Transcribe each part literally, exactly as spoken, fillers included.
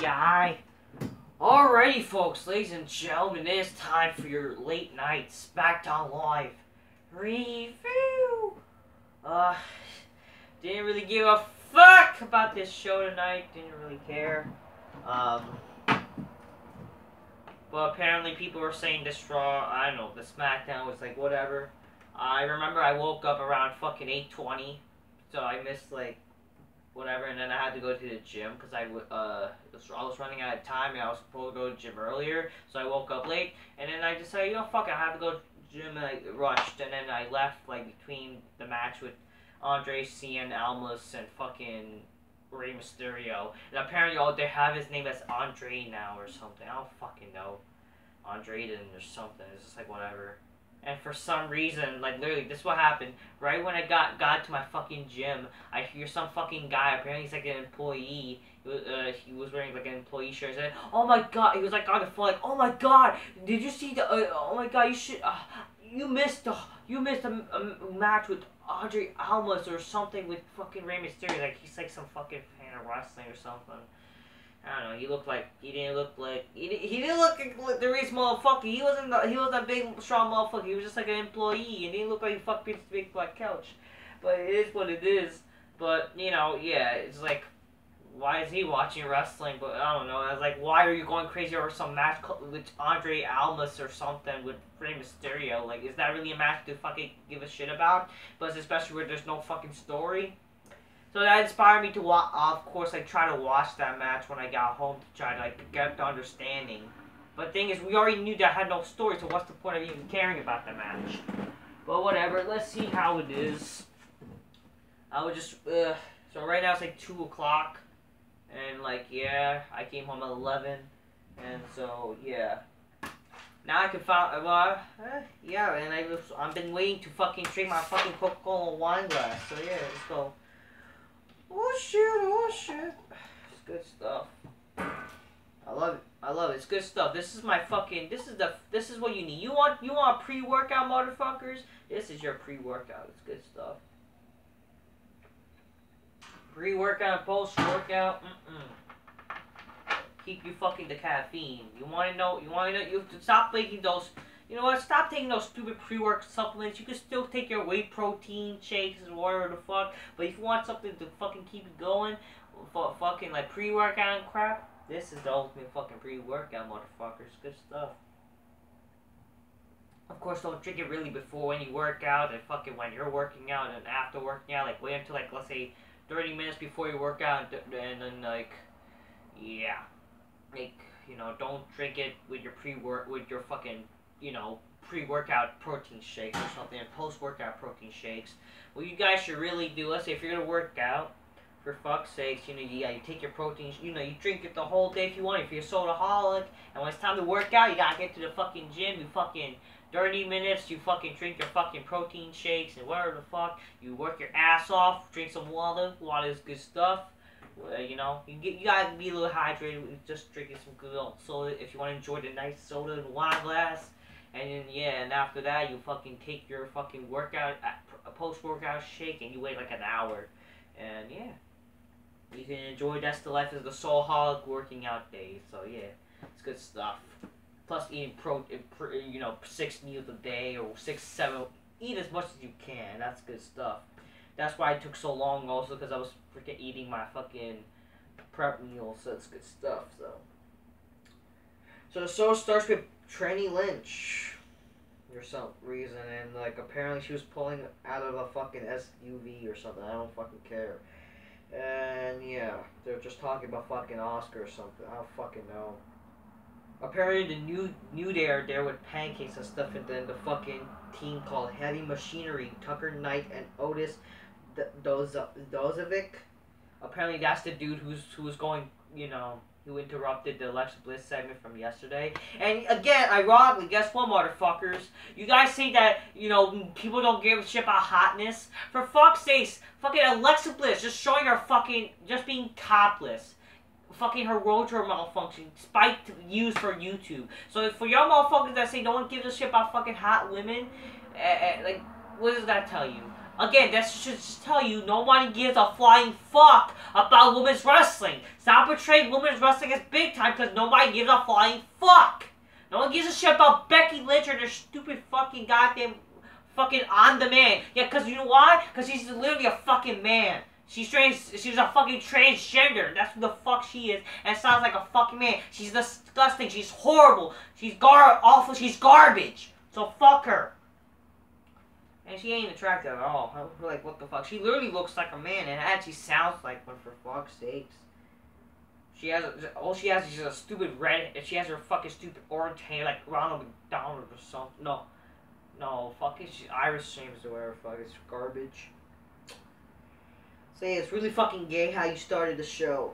Yeah. Alrighty, folks, ladies and gentlemen, it is time for your late night Smackdown Live review. Uh, didn't really give a fuck about this show tonight. Didn't really care. Um, but apparently people were saying this Raw, I don't know, the Smackdown was like whatever. I remember I woke up around fucking eight twenty, so I missed like whatever, and then I had to go to the gym because I, uh, I was running out of time and I was supposed to go to the gym earlier, so I woke up late, and then I decided, you know, fuck it, I have to go to the gym, and I rushed, and then I left like between the match with Andrade Cien Almas and fucking Rey Mysterio, and apparently all they have his name as Andre now or something. I don't fucking know, Andrade or something. It's just like whatever. And for some reason, like literally, this is what happened. Right when I got got to my fucking gym, I hear some fucking guy. Apparently, he's like an employee. He was, uh, he was wearing like an employee shirt. I said, "Oh my god!" He was like on the phone, like, "Oh my god! Did you see the? Uh, oh my god! You should. Uh, you missed the. You missed a, a match with Andrade Almas or something with fucking Rey Mysterio. Like he's like some fucking fan of wrestling or something." I don't know. He looked like he didn't look like he didn't, he didn't look like the rich motherfucker. He wasn't the, he wasn't a big strong motherfucker. He was just like an employee, and he looked like he fucked this big black couch. But it is what it is. But you know, yeah, it's like, why is he watching wrestling? But I don't know. I was like, why are you going crazy over some match with Andrade Almas or something with Rey Mysterio? Like, is that really a match to fucking give a shit about? But especially where there's no fucking story. So that inspired me to, wa of course, like, try to watch that match when I got home to try to, like, get the understanding. But the thing is, we already knew that I had no story, so what's the point of even caring about the match? But whatever, let's see how it is. I would just, uh, so right now it's, like, two o'clock. And, like, yeah, I came home at eleven. And so, yeah. Now I can find, well, uh, yeah, and I was, I've been waiting to fucking drink my fucking Coca-Cola wine glass. So, yeah, let's go. Oh shit, oh shit. It's good stuff. I love it. I love it. It's good stuff. This is my fucking this is the this is what you need. You want you want pre-workout, motherfuckers? This is your pre-workout. It's good stuff. Pre-workout, post-workout. Mm-mm. Keep you fucking the caffeine. You want to know you want to know you have to stop taking those You know what? Stop taking those stupid pre-work supplements. You can still take your whey protein shakes and whatever the fuck. But if you want something to fucking keep you going, for fucking like pre-workout and crap, this is the ultimate fucking pre-workout, motherfuckers. Good stuff. Of course, don't drink it really before when you work out and fucking when you're working out and after working out. Like wait until like let's say thirty minutes before you work out and, and then like, yeah, like you know don't drink it with your pre-work with your fucking. You know, pre-workout protein shakes or something, and post-workout protein shakes. What you guys should really do, let's say if you're gonna work out, for fuck's sakes, you know, you, yeah, you take your protein, you know, you drink it the whole day if you want, if you're a sodaholic, and when it's time to work out, you gotta get to the fucking gym, you fucking thirty minutes, you fucking drink your fucking protein shakes, and whatever the fuck, you work your ass off, drink some water, water's good stuff. Uh, you know, you get you gotta be a little hydrated with just drinking some good old soda, if you wanna enjoy the nice soda and wine glass. And then, yeah, and after that, you fucking take your fucking workout, uh, post-workout shake, and you wait like an hour. And, yeah. You can enjoy that's the life of the soul-holic working out day. So, yeah, it's good stuff. Plus, eating, pro, you know, six meals a day or six, seven, eat as much as you can. That's good stuff. That's why it took so long also, because I was freaking eating my fucking prep meals. So, it's good stuff, so. So, the show starts with Tranny Lynch, for some reason, and like apparently she was pulling out of a fucking S U V or something. I don't fucking care. And yeah, they're just talking about fucking Oscar or something. I don't fucking know. Apparently the new new Day are there with pancakes and stuff, and then the fucking team called Heavy Machinery, Tucker Knight and Otis Dozovic. Apparently that's the dude who's who's going, you know. Who interrupted the Alexa Bliss segment from yesterday. And again, ironically, guess what, motherfuckers? You guys say that, you know, people don't give a shit about hotness. For fuck's sakes, fucking Alexa Bliss just showing her fucking, just being topless. Fucking her rotor malfunction, spiked views for YouTube. So for y'all motherfuckers that say no one gives a shit about fucking hot women, eh, eh, like, what does that tell you? Again, that should just tell you nobody gives a flying fuck about women's wrestling. Stop portraying women's wrestling as big time because nobody gives a flying fuck. No one gives a shit about Becky Lynch or their stupid fucking goddamn fucking on demand. Yeah, because you know why? Because she's literally a fucking man. She's trans. She's a fucking transgender. That's who the fuck she is. And it sounds like a fucking man. She's disgusting. She's horrible. She's gar awful. She's garbage. So fuck her. And she ain't attractive at all. Like, what the fuck? She literally looks like a man, and actually sounds like one. For fuck's sakes. She has a, all she has is just a stupid red. And she has her fucking stupid orange hair, like Ronald McDonald or something. No, no, fucking she's Irish names or whatever. Fuck, it's garbage. Say it's really fucking gay how you started the show,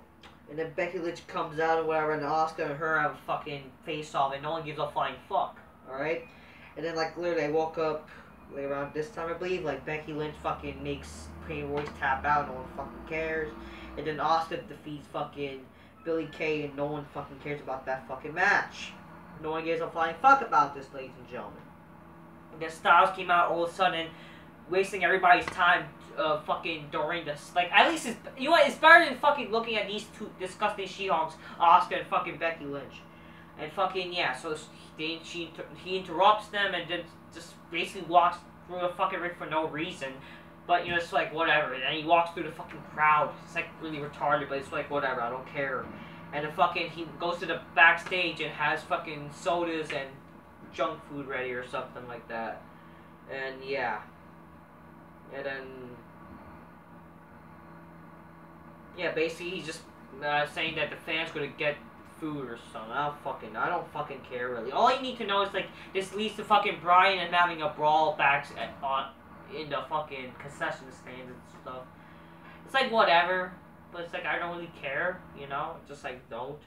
and then Becky Lynch comes out and whatever, and Asuka and her have a fucking face off, and no one gives a flying fuck. All right, and then like literally, I woke up later on this time, I believe, like Becky Lynch fucking makes Peyton Royce tap out, no one fucking cares, and then Asuka defeats fucking Billy Kay, and no one fucking cares about that fucking match. No one gives a flying fuck about this, ladies and gentlemen. And then Styles came out all of a sudden, wasting everybody's time. Uh, fucking during this, like at least it's, you know what, it's better than fucking looking at these two disgusting she-honks, Asuka and fucking Becky Lynch, and fucking yeah. So they, she he interrupts them and then just basically walks through the fucking ring for no reason, but you know it's like whatever. And then he walks through the fucking crowd. It's like really retarded, but it's like whatever. I don't care. And then fucking he goes to the backstage and has fucking sodas and junk food ready or something like that. And yeah, and then. Yeah, basically he's just uh, saying that the fans gonna get food or something. I don't fucking, I don't fucking care really. All you need to know is like this leads to fucking Bryan and having a brawl back at, on in the fucking concession stands and stuff. It's like whatever, but it's like I don't really care, you know. Just like don't.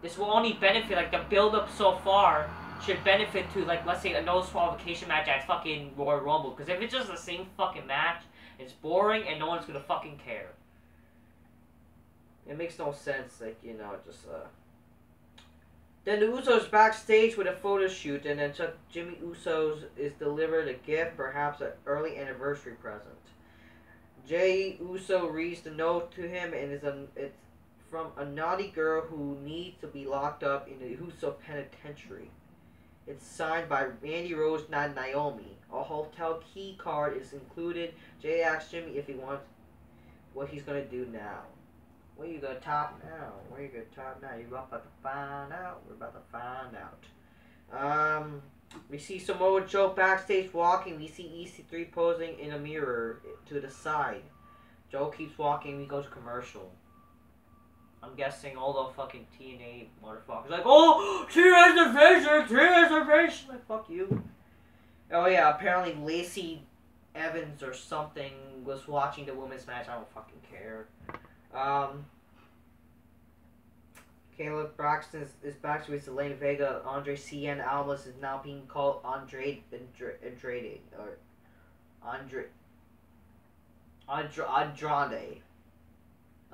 This will only benefit like the build up so far should benefit to like let's say a no disqualification match at fucking Royal Rumble because if it's just the same fucking match, it's boring and no one's gonna fucking care. It makes no sense, like, you know, just, uh... Then the Usos backstage with a photo shoot, and then Chuck Jimmy Usos is delivered a gift, perhaps an early anniversary present. Jay Uso reads the note to him, and is a, it's from a naughty girl who needs to be locked up in the Uso Penitentiary. It's signed by Mandy Rose, not Naomi. A hotel key card is included. Jay asks Jimmy if he wants what he's going to do now. Where you gonna top now? Where you gonna top now? You're about to find out. We're about to find out. Um, we see Samoa Joe backstage walking. We see E C three posing in a mirror to the side. Joe keeps walking. We go to commercial. I'm guessing all the fucking T N A motherfuckers like, oh, she has a vision. She has a vision. Like, fuck you. Oh yeah, apparently Lacey Evans or something was watching the women's match. I don't fucking care. Um, Caleb Braxton is, is back with Zelina Vega. Andrade Cien Almas is now being called Andrade Andrade or Andre Andra, Andrade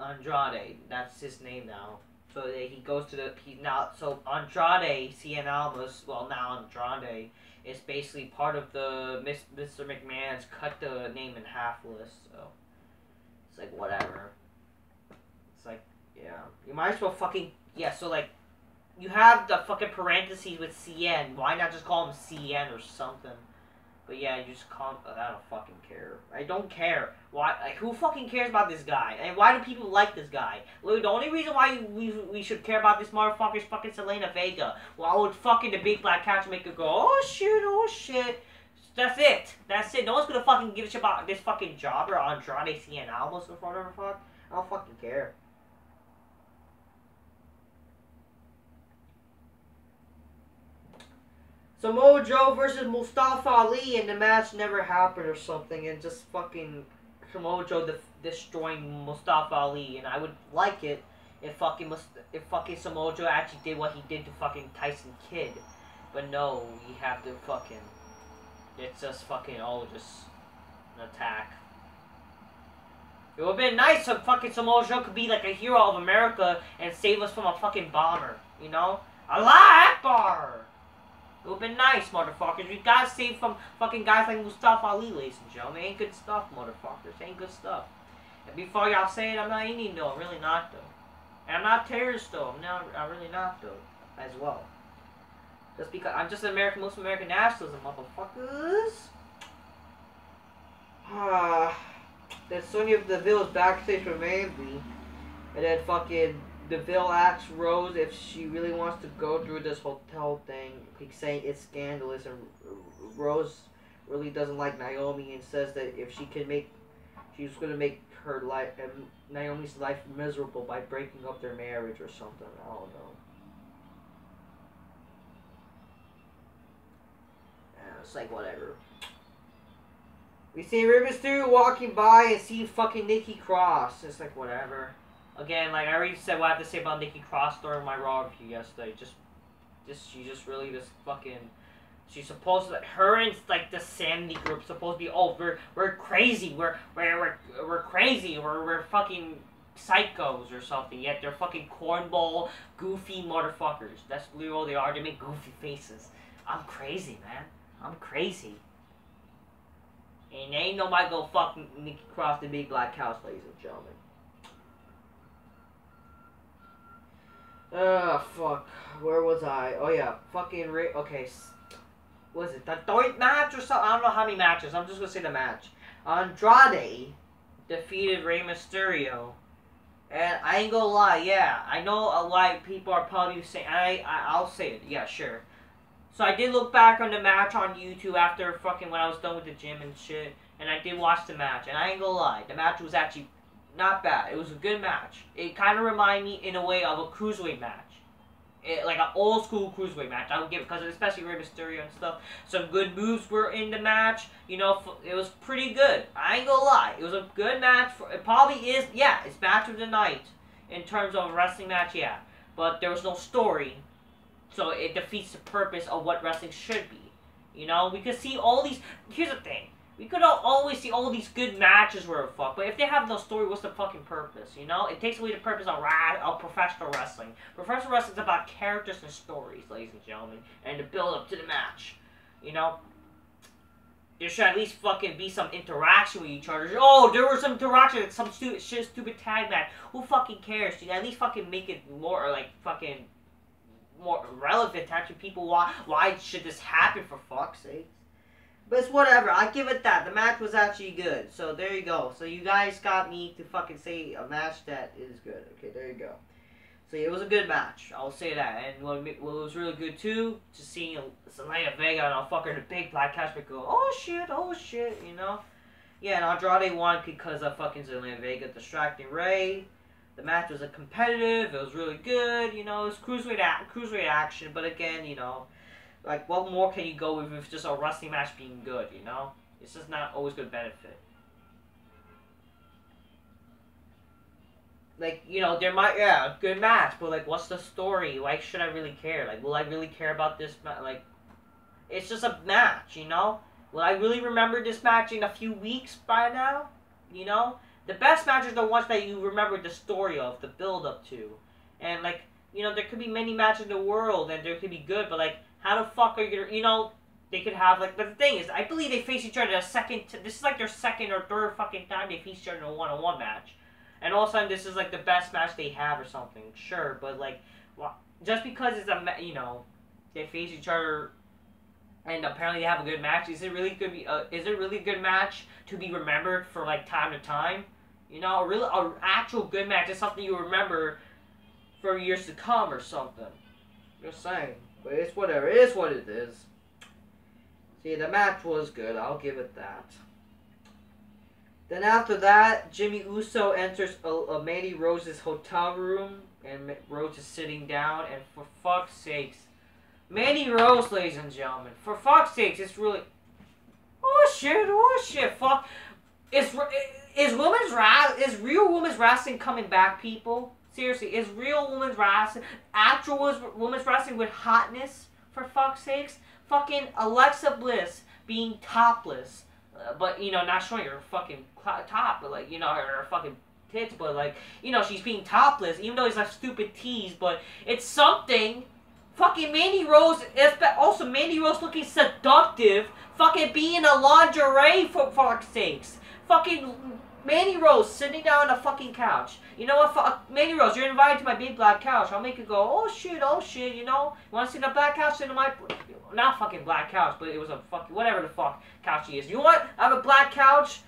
Andrade. That's his name now. So he goes to the he now. So Andrade Cien Almas, well now Andrade is basically part of the Mister McMahon's cut the name in half list. So it's like whatever. It's like, yeah, you might as well fucking, yeah, so like, you have the fucking parentheses with C N, why not just call him C N or something? But yeah, you just call him, oh, I don't fucking care. I don't care. Why, like, who fucking cares about this guy? And why do people like this guy? Well, the only reason why we, we should care about this motherfucker is fucking Zelina Vega. Why would fucking the big black couch make her go, oh shit, oh shit. That's it. That's it. No one's gonna fucking give a shit about this fucking job or Andrade Cien Almas or whatever the fuck. I don't fucking care. Samoa Joe versus Mustafa Ali, and the match never happened or something, and just fucking Samoa Joe de destroying Mustafa Ali, and I would like it if fucking Must if fucking Samoa Joe actually did what he did to fucking Tyson Kidd, but no, we have to fucking it's just fucking all oh, just an attack. It would have been nice if fucking Samoa Joe could be like a hero of America and save us from a fucking bomber, you know? Allah Akbar! It would've been nice, motherfuckers. We got saved from fucking guys like Mustafa Ali, ladies and gentlemen. Ain't good stuff, motherfuckers. Ain't good stuff. And before y'all say it, I'm not Indian though. I'm really not though. And I'm not terrorist though. I'm not. I'm really not though. As well. Just because I'm just an American, Muslim American nationalism, motherfuckers. Ah. Then Sonya Deville is backstage with Mandy, and then fucking Deville asks Rose if she really wants to go through this hotel thing, like saying it's scandalous, and Rose really doesn't like Naomi and says that if she can make, she's gonna make her life, and Naomi's life miserable by breaking up their marriage or something. I don't know. And it's like whatever. We see Rey Mysterio walking by and see fucking Nikki Cross. It's like, whatever. Again, like, I already said what I have to say about Nikki Cross during my Raw review yesterday. Just, just, she just really just fucking... She's supposed to... Her and, like, the Sandy group supposed to be, oh, we're, we're crazy. We're, we're, we're, we're crazy. We're, we're fucking psychos or something. Yet they're fucking cornball, goofy motherfuckers. That's literally all they are. They make goofy faces. I'm crazy, man. I'm crazy. And ain't nobody gonna fuck Nikki Cross the big black house, ladies and gentlemen. Ugh, fuck. Where was I? Oh, yeah. Fucking Rick. Okay. Was it the third match or something? I don't know how many matches. I'm just gonna say the match. Andrade defeated Rey Mysterio. And I ain't gonna lie, yeah. I know a lot of people are probably saying, I, I, I'll say it. Yeah, sure. So I did look back on the match on YouTube after fucking when I was done with the gym and shit. And I did watch the match. And I ain't gonna lie. The match was actually not bad. It was a good match. It kind of reminded me in a way of a cruiserweight match. It, like an old school cruiserweight match. I would give it because especially Rey Mysterio and stuff. Some good moves were in the match. You know, it was pretty good. I ain't gonna lie. It was a good match. For, it probably is, yeah, it's match of the night. In terms of a wrestling match, yeah. But there was no story. So it defeats the purpose of what wrestling should be. You know, we could see all these... Here's the thing. We could always see all these good matches where it fuck. But if they have no story, what's the fucking purpose? You know? It takes away the purpose of, of professional wrestling. Professional wrestling is about characters and stories, ladies and gentlemen. And the build-up to the match. You know? There should at least fucking be some interaction with each other. Oh, there was some interaction. It's some stupid shit, stupid tag match. Who fucking cares? Dude? At least fucking make it more, like, fucking... more relevant to actually people. Why why should this happen, for fuck's sake? But it's whatever. I give it that. The match was actually good. So there you go. So you guys got me to fucking say a match that is good. Okay, there you go. So yeah, it was a good match. I'll say that. And what, what was really good too, just seeing Zelina Vega and I'll fuck her the big black catch but go, oh shit, oh shit, you know? Yeah, and Andrade won because of fucking Zelina Vega distracting Rey. The match was a competitive, it was really good, you know, it was cruiserweight, a cruiserweight action, but again, you know, like, what more can you go with if just a wrestling match being good, you know? It's just not always going to benefit. Like, you know, there might, yeah, good match, but, like, what's the story? Why should I really care? Like, will I really care about this match? Like, it's just a match, you know? Will I really remember this match in a few weeks by now, you know? The best matches are the ones that you remember the story of, the build-up to. And, like, you know, there could be many matches in the world, and there could be good, but, like, how the fuck are you gonna, you know, they could have, like, but the thing is, I believe they face each other a second, t this is, like, their second or third fucking time they face each other in a one-on-one match. And all of a sudden, this is, like, the best match they have or something, sure, but, like, well, just because it's a, you know, they face each other... and apparently they have a good match. Is it really good? Be, uh, is it really a good match to be remembered for like time to time? You know, a really a actual good match is something you remember for years to come or something. Just saying, but it's whatever. It is what it is. See, the match was good. I'll give it that. Then after that, Jimmy Uso enters a, a Mandy Rose's hotel room, and Rose is sitting down. And for fuck's sakes. Mandy Rose, ladies and gentlemen. For fuck's sakes, it's really... Oh shit, oh shit, fuck. Is, is, women's, is real women's wrestling coming back, people? Seriously, is real women's wrestling... Actual women's wrestling with hotness? For fuck's sakes? Fucking Alexa Bliss being topless. Uh, but, you know, not showing her fucking top, but like, you know, her, her fucking... tits, but like, you know, she's being topless, even though it's a stupid tease, but it's something... Fucking Mandy Rose, also Mandy Rose looking seductive, fucking being a lingerie for fuck's sakes. Fucking Mandy Rose sitting down on a fucking couch. You know what, fuck, Mandy Rose, you're invited to my big black couch. I'll make you go, oh shit, oh shit, you know? You wanna sit in a black couch, sit in my, not fucking black couch, but it was a fucking, whatever the fuck couch she is. You know what, I have a black couch,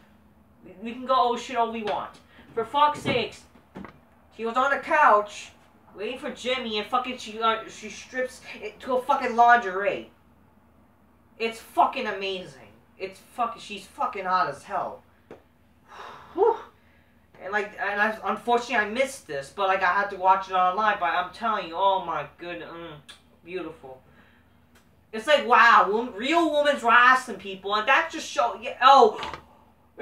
we can go, oh shit, all we want. For fuck's sakes, she was on a couch, waiting for Jimmy, and fucking she uh, she strips it to a fucking lingerie. It's fucking amazing. It's fucking she's fucking hot as hell. Whew. And like and I unfortunately I missed this, but like I had to watch it online. But I'm telling you, oh my goodness, mm, beautiful. It's like wow, woman, real women's wrestling people, and that just show. Yeah, oh.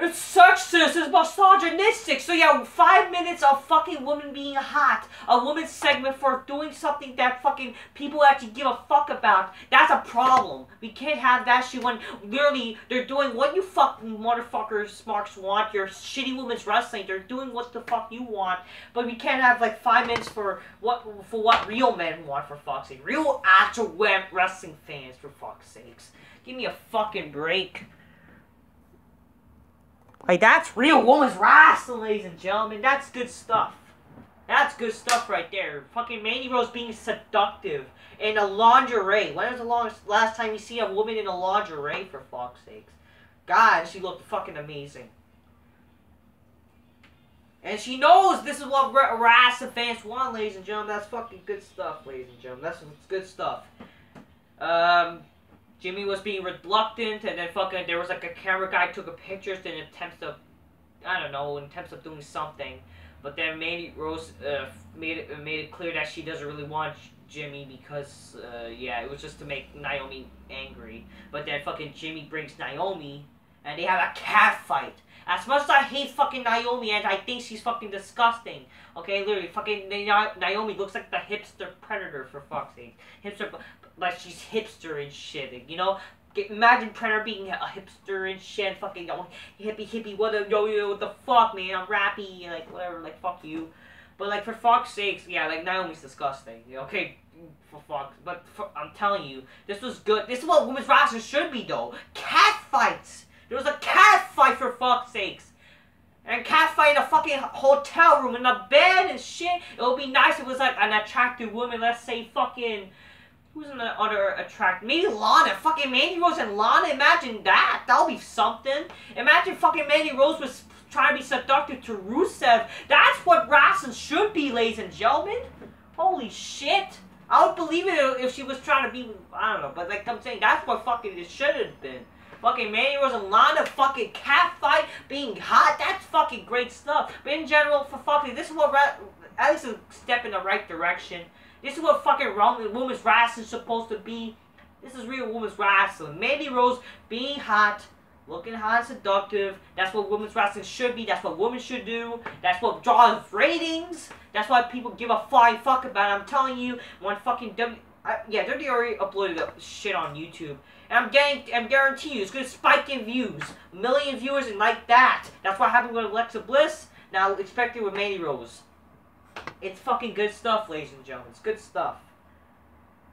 It's sexist, it's misogynistic, so yeah, five minutes of fucking women being hot, a woman's segment for doing something that fucking people actually give a fuck about, that's a problem. We can't have that shit when literally they're doing what you fucking motherfucker smarks want, your shitty women's wrestling, they're doing what the fuck you want, but we can't have like five minutes for what for what real men want, for fuck's sake. Real actual wrestling fans, for fuck's sakes. Give me a fucking break. Like, that's real woman's wrestling, ladies and gentlemen. That's good stuff. That's good stuff right there. Fucking Mandy Rose being seductive in a lingerie. When was the long, last time you see a woman in a lingerie, for fuck's sakes? God, she looked fucking amazing. And she knows this is what wrestling fans want, ladies and gentlemen. That's fucking good stuff, ladies and gentlemen. That's good stuff. Um... Jimmy was being reluctant, and then fucking there was like a camera guy took a picture in attempts of, I don't know, in attempts of doing something, but then Mandy Rose uh, made it made it clear that she doesn't really want Jimmy because uh, yeah, it was just to make Naomi angry. But then fucking Jimmy brings Naomi, and they have a cat fight. As much as I hate fucking Naomi, and I think she's fucking disgusting. Okay, literally, fucking Naomi looks like the hipster predator, for fuck's sake. Hipster, like she's hipster and shit, you know? Imagine Predator being a hipster and shit, fucking yo, hippie hippie, what the, yo, yo, what the fuck, man, I'm rappy, like, whatever, like, fuck you. But, like, for fuck's sakes, yeah, like, Naomi's disgusting, okay? For fuck, but for, I'm telling you, this was good. This is what women's wrestling should be, though. Cat fights! There was a cat fight, for fuck's sakes. And a cat fight in a fucking hotel room in a bed and shit. It would be nice if it was like an attractive woman. Let's say fucking, who's an other attractive? Maybe Lana. Fucking Mandy Rose and Lana. Imagine that. That'll be something. Imagine fucking Mandy Rose was trying to be seductive to Rusev. That's what wrestling should be, ladies and gentlemen. Holy shit. I would believe it if she was trying to be, I don't know. But like I'm saying, that's what fucking it should have been. Fucking Mandy Rose and Lana fucking catfight, being hot, that's fucking great stuff. But in general, for fucking, this is what, at least a step in the right direction. This is what fucking women's wrestling is supposed to be. This is real women's wrestling. Mandy Rose being hot, looking hot and seductive. That's what women's wrestling should be. That's what women should do. That's what draws ratings. That's why people give a flying fuck about it. I'm telling you, when fucking W... I, yeah, they already uploaded up shit on YouTube. And I'm getting, I'm guaranteeing you, it's gonna spike in views. A million viewers and like that. That's what happened with Alexa Bliss. Now expect it with Mandy Rose. It's fucking good stuff, ladies and gentlemen. It's good stuff.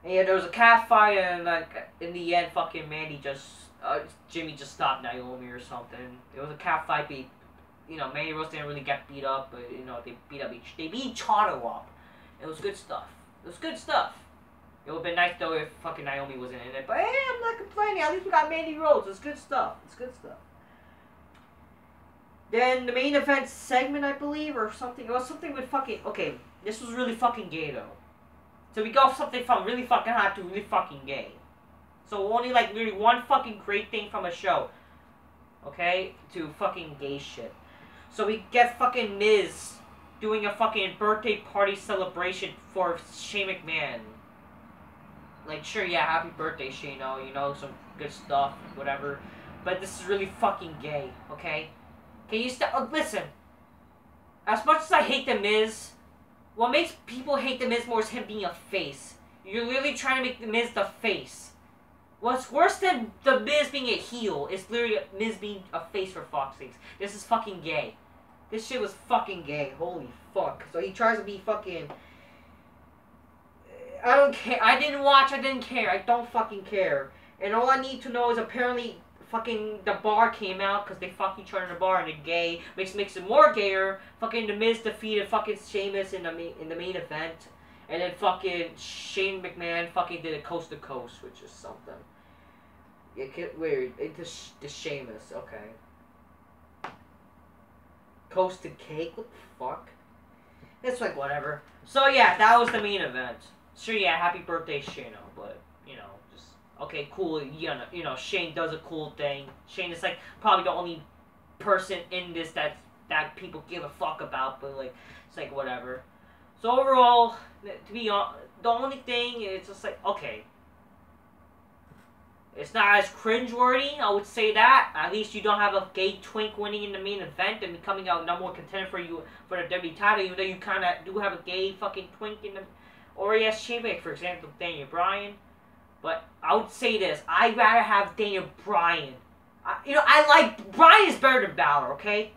And yeah, there was a cat fight, and like in the end, fucking Mandy just, uh, Jimmy just stopped Naomi or something. It was a cat fight. Be, you know, Mandy Rose didn't really get beat up, but you know they beat up each, they beat each other up. It was good stuff. It was good stuff. It would have been nice though if fucking Naomi wasn't in it, but hey, I'm not complaining. At least we got Mandy Rose. It's good stuff. It's good stuff. Then the main event segment, I believe, or something. It was something with fucking. Okay, this was really fucking gay though. So we got something from really fucking hot to really fucking gay. So only like really one fucking great thing from a show. Okay, to fucking gay shit. So we get fucking Miz doing a fucking birthday party celebration for Shane McMahon. Like, sure, yeah, happy birthday, Shano, you know, some good stuff, whatever. But this is really fucking gay, okay? Can you stop? Oh, listen. As much as I hate The Miz, what makes people hate The Miz more is him being a face. You're literally trying to make The Miz the face. What's worse than The Miz being a heel is literally Miz being a face, for fuck's sakes. This is fucking gay. This shit was fucking gay. Holy fuck. So he tries to be fucking... I don't care. I didn't watch. I didn't care. I don't fucking care. And all I need to know is apparently fucking The Bar came out because they fuck each other in the bar and they're gay. Makes makes it more gayer. Fucking The Miz defeated fucking Sheamus in the main, in the main event. And then fucking Shane McMahon fucking did it coast to coast, which is something. It get weird. Into the Sheamus, okay. Coast to cake? What the fuck? It's like whatever. So yeah, that was the main event. Sure, yeah, happy birthday, Shano, but you know, just okay, cool. You know, you know, Shane does a cool thing. Shane is like probably the only person in this that that people give a fuck about, but like it's like whatever. So overall, to be honest, the only thing is just like, okay, it's not as cringeworthy, I would say that. At least you don't have a gay twink winning in the main event and becoming a number one contender for you for the W W E title, even though you kind of do have a gay fucking twink in the, or yes, Sheamus, for example, Daniel Bryan. But I would say this: I'd rather have Daniel Bryan. I, you know, I like Bryan is better than Balor, okay?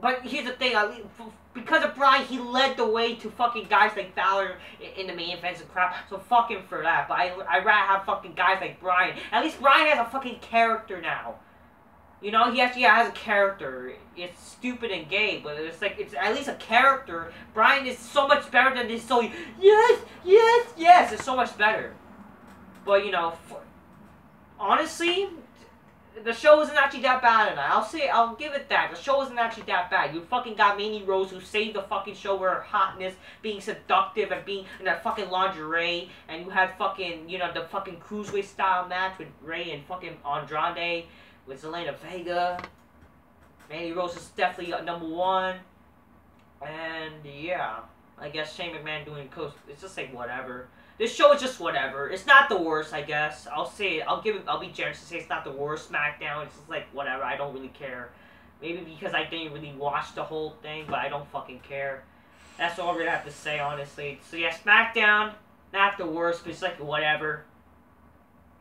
But here's the thing: I, because of Bryan, he led the way to fucking guys like Balor in, in the main events and crap. So fuck him for that. But I, I'd rather have fucking guys like Bryan. At least Bryan has a fucking character now. You know, he actually has a character. It's stupid and gay, but it's like, it's at least a character. Bryan is so much better than this, so yes, yes, yes, it's so much better. But, you know, for, honestly, the show wasn't actually that bad tonight. I'll say, I'll give it that. The show wasn't actually that bad. You fucking got Mandy Rose, who saved the fucking show with her hotness, being seductive and being in that fucking lingerie. And you had fucking, you know, the fucking Cruiserweight style match with Rey and fucking Andrade. With Zelina Vega. Mandy Rose is definitely number one. And yeah. I guess Shane McMahon doing coast. It's just like whatever. This show is just whatever. It's not the worst, I guess. I'll say it. I'll give it. I'll be generous to say it's not the worst SmackDown. It's just like whatever. I don't really care. Maybe because I didn't really watch the whole thing. But I don't fucking care. That's all we're gonna have to say, honestly. So yeah, SmackDown. Not the worst. But it's like whatever.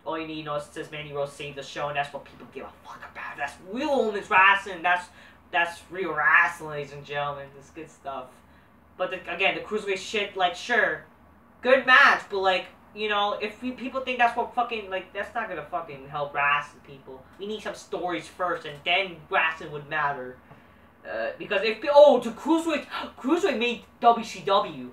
All you need to know is it says Mandy Rose saved the show, and that's what people give a fuck about. That's real women's wrestling. That's that's real wrestling, ladies and gentlemen. It's good stuff. But the, again, the Cruiserweight shit, like, sure, good match, but like, you know, if we, people think that's what fucking, like, that's not gonna fucking help wrestling people. We need some stories first, and then wrestling would matter. Uh, because if oh, the Cruiserweight, Cruiserweight made W C W.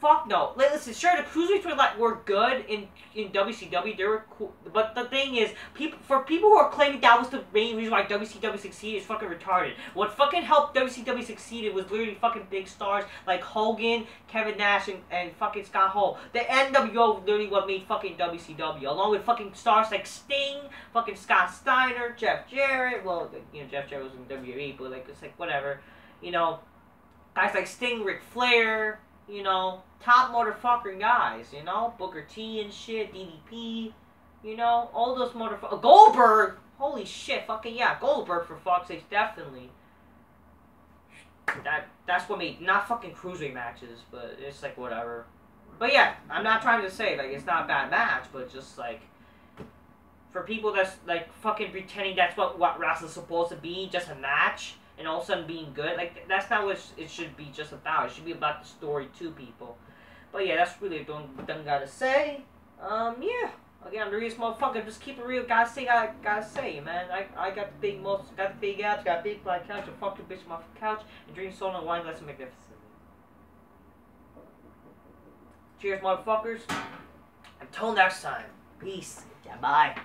Fuck no. Listen, sure, the Cruiserweights were like were good in in W C W. They were cool, but the thing is, people for people who are claiming that was the main reason why W C W succeeded is fucking retarded. What fucking helped W C W succeeded was literally fucking big stars like Hogan, Kevin Nash, and, and fucking Scott Hall. The N W O literally what made fucking W C W, along with fucking stars like Sting, fucking Scott Steiner, Jeff Jarrett. Well, you know Jeff Jarrett was in W W E, but like it's like whatever, you know, guys like Sting, Ric Flair. You know, top motherfucking guys, you know? Booker T and shit, D D P, you know? All those motherfuckers. Goldberg! Holy shit, fucking yeah. Goldberg, for fuck's sake, definitely. That, that's what made, not fucking Cruiserweight matches, but it's like, whatever. But yeah, I'm not trying to say, like, it's not a bad match, but just, like, for people that's, like, fucking pretending that's what, what wrestling's supposed to be, just a match, and all of a sudden being good, like, that's not what it should be just about. It should be about the story to people. But yeah, that's really don't, don't gotta say. Um, yeah. Again, I'm the realest motherfucker. Just keep it real. Gotta say, I gotta say, man. I, I got the big most, got the big abs, got the big black couch, and fuck the bitch off the couch, and drink soda and wine glass magnificently. Cheers, motherfuckers. Until next time. Peace. Yeah, bye.